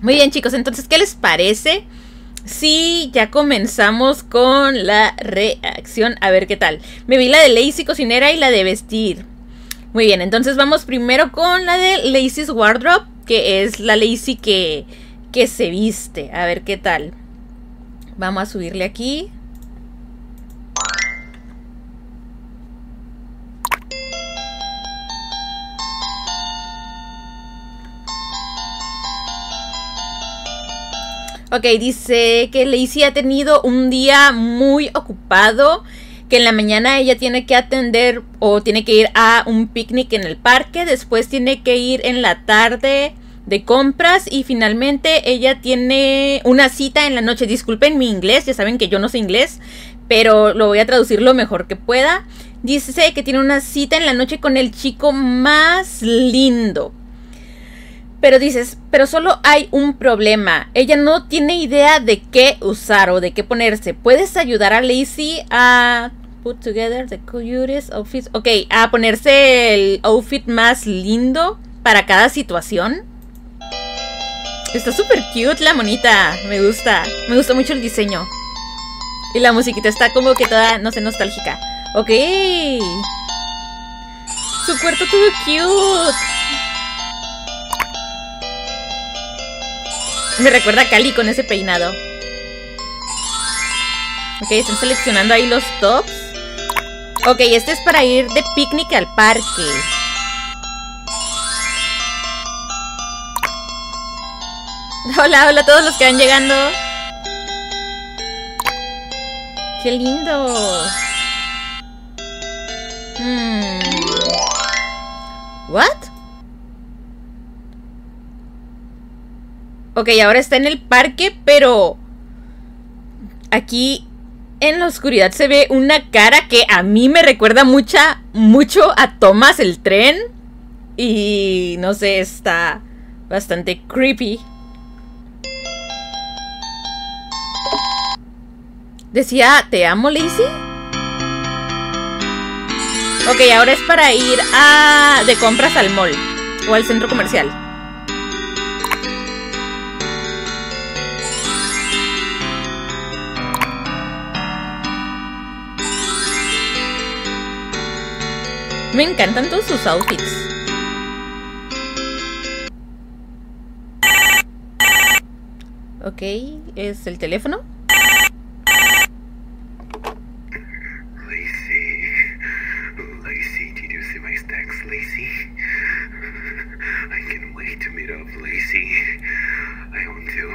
Muy bien, chicos, entonces, ¿qué les parece? Sí, ya comenzamos con la reacción. A ver qué tal. Me vi la de Lacey Cocinera y la de vestir. Muy bien, entonces vamos primero con la de Lacey's Wardrobe, que es la Lacey que se viste. A ver qué tal. Vamos a subirle aquí. Ok, dice que Lacey ha tenido un día muy ocupado, que en la mañana ella tiene que atender o tiene que ir a un picnic en el parque, después tiene que ir en la tarde de compras y finalmente ella tiene una cita en la noche. Disculpen mi inglés, ya saben que yo no sé inglés, pero lo voy a traducir lo mejor que pueda. Dice que tiene una cita en la noche con el chico más lindo. Pero dices, pero solo hay un problema. Ella no tiene idea de qué usar o de qué ponerse. ¿Puedes ayudar a Lacey a put together the cutest outfits? Ok, a ponerse el outfit más lindo para cada situación. Está súper cute la monita. Me gusta. Me gustó mucho el diseño. Y la musiquita está como que toda, no sé, nostálgica. Ok. Su cuarto todo cute. Me recuerda a Cali con ese peinado. Ok, están seleccionando ahí los tops. Ok, este es para ir de picnic al parque. Hola, hola a todos los que van llegando. ¡Qué lindo! ¿What? Ok, ahora está en el parque, pero aquí en la oscuridad se ve una cara que a mí me recuerda mucho a Thomas el Tren. Y no sé, está bastante creepy. Decía, ¿te amo, Lacey? Ok, ahora es para ir de compras al mall o al centro comercial. Me encantan todos sus outfits. Ok, es el teléfono. Lacey, did you see my text, Lacey? I can't wait to meet up, Lacey. I want to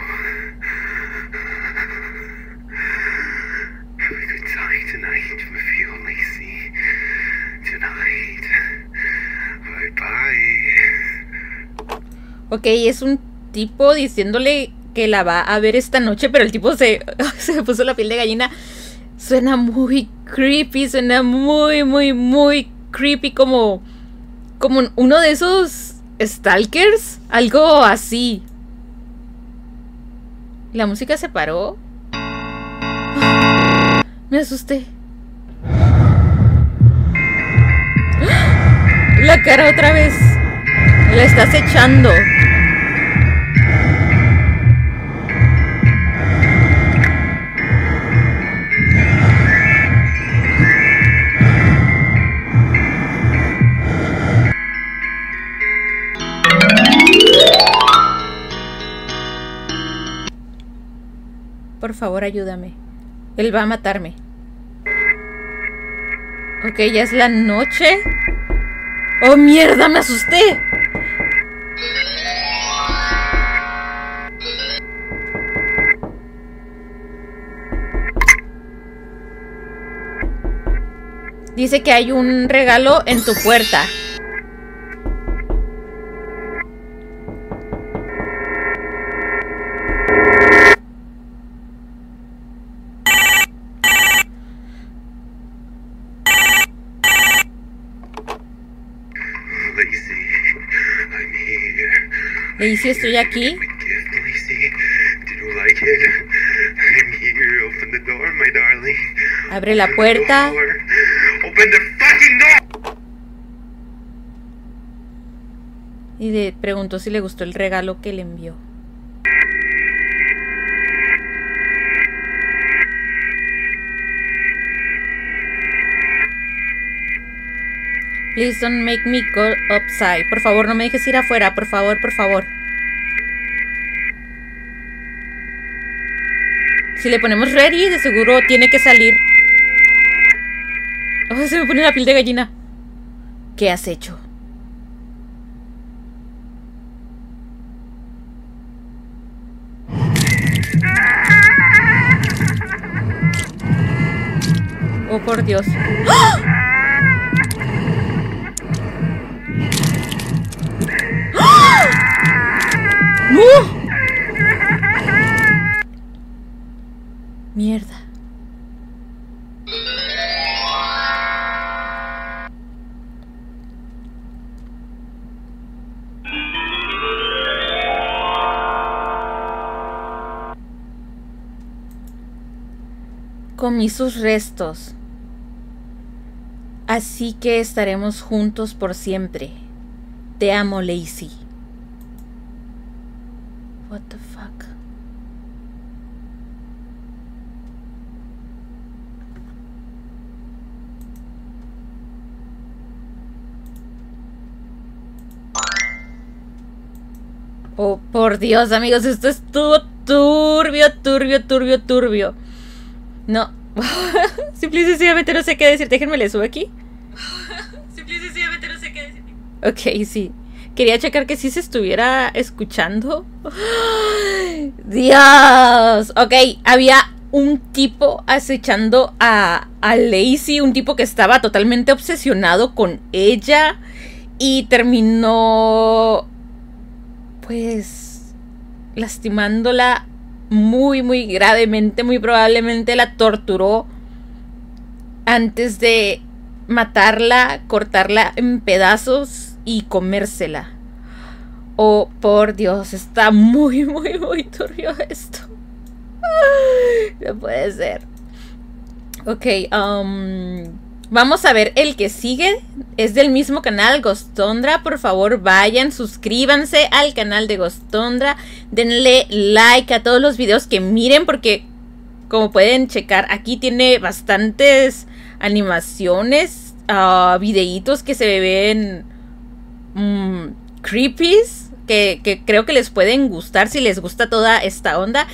have a good time tonight with you, Lacey. Tonight. Bye bye. Ok, es un tipo diciéndole que la va a ver esta noche, pero el tipo se puso la piel de gallina. Suena muy creepy, suena muy creepy, como uno de esos stalkers, algo así. La música se paró. Me asusté. La cara otra vez. La estás echando. Por favor, ayúdame. Él va a matarme. Ok, ya es la noche. ¡Oh, mierda! ¡Me asusté! Dice que hay un regalo en tu puerta. Lacey, estoy aquí. Abre la puerta. Y le preguntó si le gustó el regalo que le envió. Please don't make me go outside. Por favor, no me dejes ir afuera. Por favor, por favor. Si le ponemos ready, de seguro tiene que salir. Oh, se me pone la piel de gallina. ¿Qué has hecho? Oh, por Dios. ¡Ah! Mierda. Comí sus restos. Así que estaremos juntos por siempre. Te amo, Lacey. What the fuck? Oh, por Dios, amigos, esto estuvo turbio, turbio, turbio, turbio. No. Simple y sencillamente no sé qué decir. Déjenme le subo aquí. Simple y sencillamente no sé qué decir. Ok, sí. Quería checar que sí se estuviera escuchando. Dios. Ok, había un tipo acechando a Lacey. Un tipo que estaba totalmente obsesionado con ella. Y terminó... pues lastimándola muy, muy gravemente. Muy probablemente la torturó antes de matarla, cortarla en pedazos y comérsela. Oh, por Dios, está muy, muy, muy turbio esto. No puede ser. Ok, vamos a ver el que sigue, es del mismo canal, Ghostonda. Por favor, vayan, suscríbanse al canal de Ghostonda, denle like a todos los videos que miren, porque como pueden checar, aquí tiene bastantes animaciones, videitos que se ven creepies, que creo que les pueden gustar si les gusta toda esta onda.